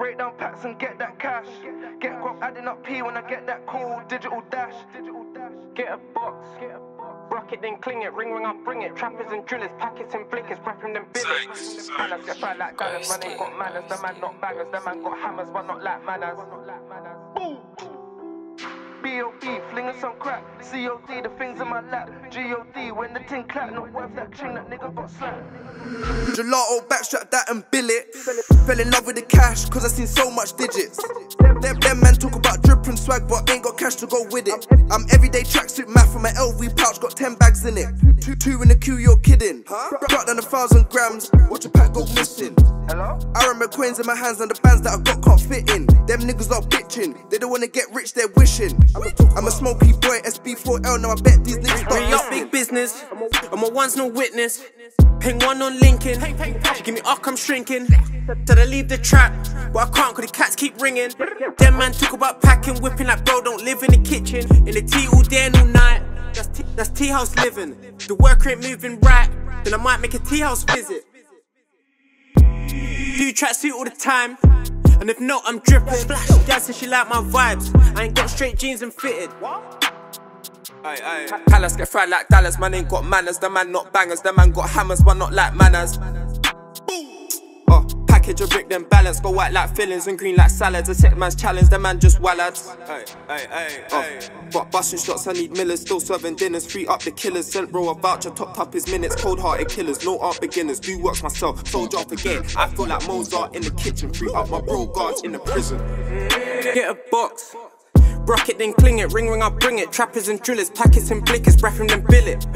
break down packs and get that cash. Get crop adding up P when I get that cool digital dash. Get a box, rock it then cling it, ring I bring it. Trappers and drillers, packets and blickers, rapping them billets. Manners get fried like Dallas, man ain't got manners. The man not bangers, the man got hammers, but not like manners. Boom! B.O.D. flinging some crap, C.O.D. the things in my lap, G.O.D. when the tin clap, not worth that ching, that nigga got slapped. Gelato, backstrap that and billet. Fell in love with the cash, cause I seen so much digits. Them man talk about drip and swag, but ain't got cash to go with it. I'm everyday tracksuit math from an LV pouch, got 10 bags in it. Two in the queue, you're kidding. Brought down 1,000 grams, watch a pack go missing. Aaron McQueen's in my hands and the bands that I got can't fit in. Them niggas are bitching, they don't wanna get rich, they're wishing. I'm a smoky boy, SB4L, now I bet these niggas stop me up big business, I'm a once no witness. Ping one on Lincoln, she give me up, I'm shrinking. Did I leave the trap? But I can't cause the cats keep ringing. Them man talk about packing, whipping like bro don't live in the kitchen. In the tea all day and all night, that's tea house living. The work ain't moving right, then I might make a tea house visit. Do tracksuit all the time, and if not, I'm dripping. Dad said she like my vibes. I ain't got straight jeans and fitted. Aye. Palace get fried like Dallas. Man ain't got manners. The man not bangers. The man got hammers, but not like manners. Package a brick then balance. Go white like fillings and green like salads. I take man's challenge. The man just wallads. But busting shots, I need millers. Still serving dinners. Free up the killers. Sent bro a voucher. Topped up his minutes. Cold hearted killers. No art beginners. Do works myself. Sold off again. I feel like Mozart in the kitchen. Free up my bro guards in the prison. Get a box. Rock it then cling it, ring I bring it. Trappers and drillers, packets and blickers, breathing them billet.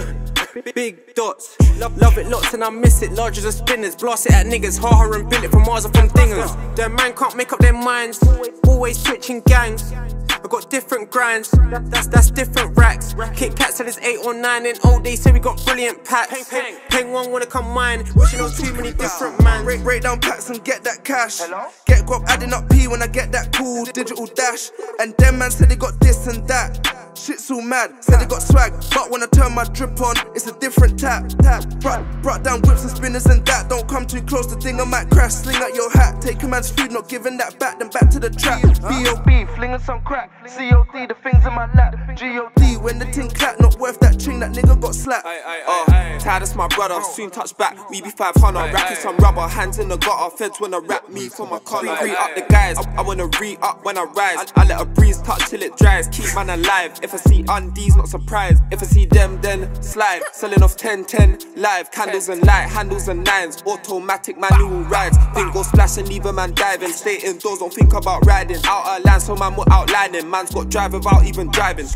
Big dots, love it lots and I miss it. Larger than spinners, blast it at niggas. Ha and billet from Mars or from dingers. Them man can't make up their minds, always switching gangs. I got different grinds, that's different racks. Kit Kat said it's 8 or 9 in old days, say we got brilliant packs. Peng one wanna come mine, wishing on too many different man. Break down packs and get that cash. Get crop adding up P when I get that cool digital dash. And them man said they got this and that, shit's all mad. Said they got swag, but when I turn my drip on, it's a different tap. Brought down whips and spinners and that. Don't come too close, the thing I might crash. Sling out your hat, take a man's food, not giving that back. Then back to the trap. B.O.B. flinging some crack, C.O.D. the things in my lap, G.O.D. when the tin clap, not worth that ching, that nigga got slapped. Tired as my brother, soon touch back, we be 500. Racking some rubber, hands in the gutter, feds wanna rap me for my collar. Re-up the guys, I wanna re-up when I rise. I let a breeze touch till it dries, keep man alive. If I see undies, not surprised. If I see them, then slide. Selling off 10, live, candles and light, handles and nines. Automatic manual rides, think go splash and leave a man diving. Stay indoors, don't think about riding. Out of line, so man will outlining. Man's got drive without even driving.